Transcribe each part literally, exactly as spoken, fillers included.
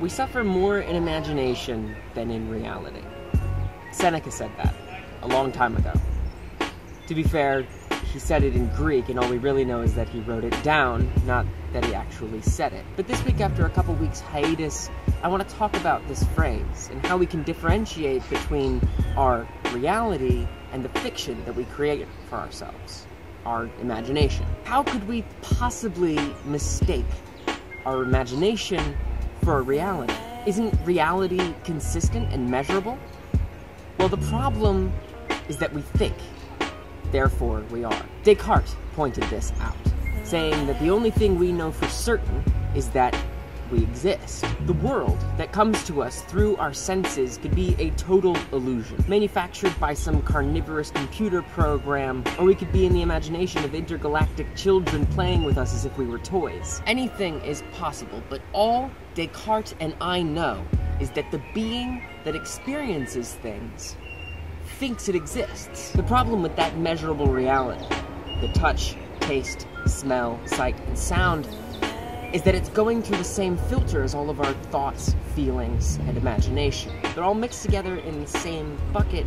We suffer more in imagination than in reality. Seneca said that a long time ago. To be fair, he said it in Greek, and all we really know is that he wrote it down, not that he actually said it. But this week, after a couple weeks hiatus, I want to talk about this phrase and how we can differentiate between our reality and the fiction that we create for ourselves, our imagination. How could we possibly mistake our imagination for reality? Isn't reality consistent and measurable? Well, the problem is that we think, therefore we are. Descartes pointed this out, saying that the only thing we know for certain is that we exist. The world that comes to us through our senses could be a total illusion, manufactured by some carnivorous computer program, or we could be in the imagination of intergalactic children playing with us as if we were toys. Anything is possible, but all Descartes and I know is that the being that experiences things thinks it exists. The problem with that measurable reality, the touch, taste, smell, sight, and sound, is that it's going through the same filter as all of our thoughts, feelings, and imagination. They're all mixed together in the same bucket,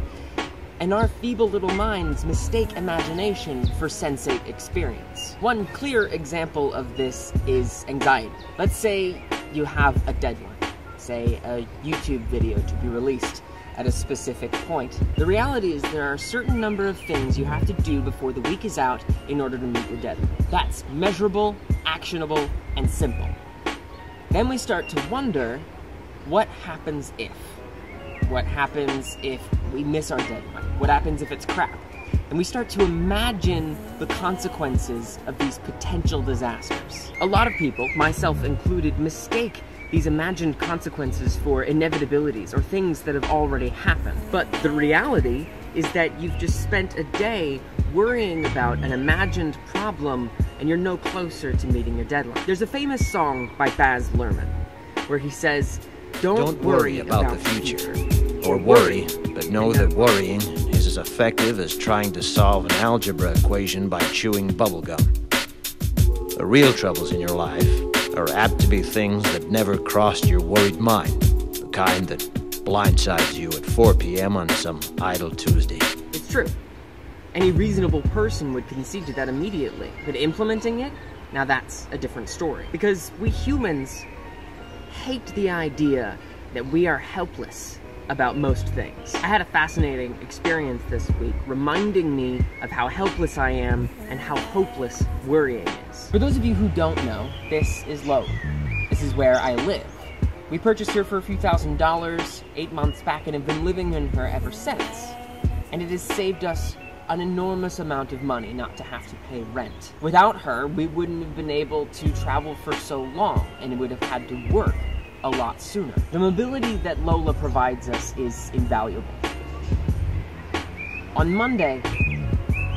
and our feeble little minds mistake imagination for sensate experience. One clear example of this is anxiety. Let's say you have a deadline, say a YouTube video to be released at a specific point. The reality is there are a certain number of things you have to do before the week is out in order to meet your deadline. That's measurable, actionable, and simple. Then we start to wonder, what happens if? What happens if we miss our deadline? What happens if it's crap? And we start to imagine the consequences of these potential disasters. A lot of people, myself included, mistake these imagined consequences for inevitabilities or things that have already happened. But the reality is that you've just spent a day worrying about an imagined problem, and you're no closer to meeting your deadline. There's a famous song by Baz Luhrmann where he says, Don't, Don't worry about, about the future, future. Or worry, but know that worrying is as effective as trying to solve an algebra equation by chewing bubblegum. The real troubles in your life are apt to be things that never crossed your worried mind, the kind that blindsides you at four p m on some idle Tuesday. It's true. Any reasonable person would concede to that immediately, but implementing it? Now that's a different story. Because we humans hate the idea that we are helpless about most things. I had a fascinating experience this week reminding me of how helpless I am and how hopeless worrying is. For those of you who don't know, this is Lola. This is where I live. We purchased her for a few thousand dollars eight months back and have been living in her ever since. And it has saved us an enormous amount of money not to have to pay rent. Without her, we wouldn't have been able to travel for so long, and would have had to work a lot sooner. The mobility that Lola provides us is invaluable. On Monday,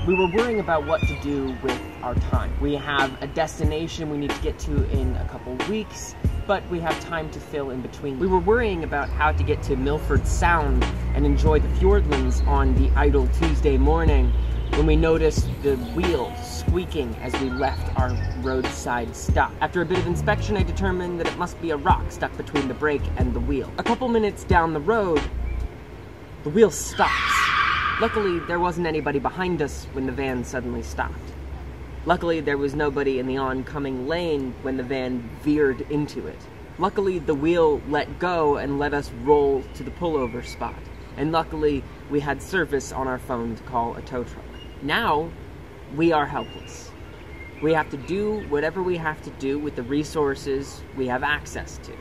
we were worrying about what to do with our time. We have a destination we need to get to in a couple weeks, but we have time to fill in between. We were worrying about how to get to Milford Sound and enjoy the Fjordlands on the idle Tuesday morning when we noticed the wheel squeaking as we left our roadside stop. After a bit of inspection, I determined that it must be a rock stuck between the brake and the wheel. A couple minutes down the road, the wheel stops. Luckily, there wasn't anybody behind us when the van suddenly stopped. Luckily, there was nobody in the oncoming lane when the van veered into it. Luckily, the wheel let go and let us roll to the pullover spot. And luckily, we had service on our phone to call a tow truck. Now, we are helpless. We have to do whatever we have to do with the resources we have access to.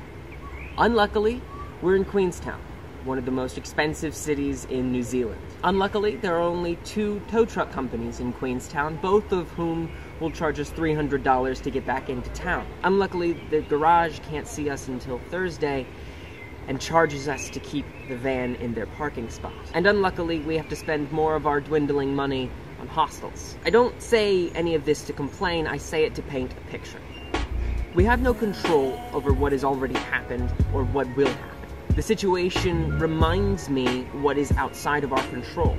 Unluckily, we're in Queenstown, one of the most expensive cities in New Zealand. Unluckily, there are only two tow truck companies in Queenstown, both of whom will charge us three hundred dollars to get back into town. Unluckily, the garage can't see us until Thursday and charges us to keep the van in their parking spot. And unluckily, we have to spend more of our dwindling money on hostels. I don't say any of this to complain, I say it to paint a picture. We have no control over what has already happened or what will happen. The situation reminds me what is outside of our control.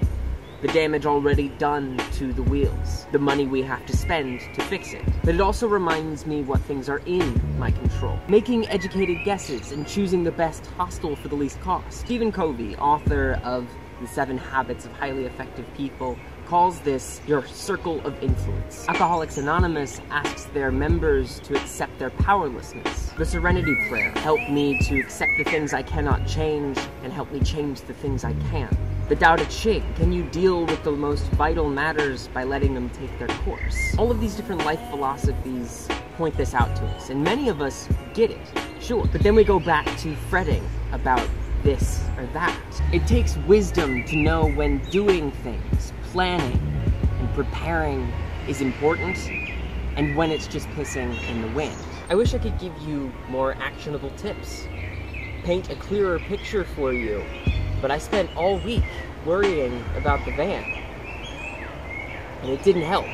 the damage already done to the wheels, the money we have to spend to fix it. But it also reminds me what things are in my control. Making educated guesses and choosing the best hostel for the least cost. Stephen Covey, author of The Seven Habits of Highly Effective People, calls this your circle of influence. Alcoholics Anonymous asks their members to accept their powerlessness. The Serenity Prayer helped me to accept the things I cannot change and help me change the things I can. The Tao Te Ching, can you deal with the most vital matters by letting them take their course? All of these different life philosophies point this out to us, and many of us get it, sure. But then we go back to fretting about this or that. It takes wisdom to know when doing things, planning and preparing is important, and when it's just pissing in the wind. I wish I could give you more actionable tips, paint a clearer picture for you, but I spent all week worrying about the van, and it didn't help.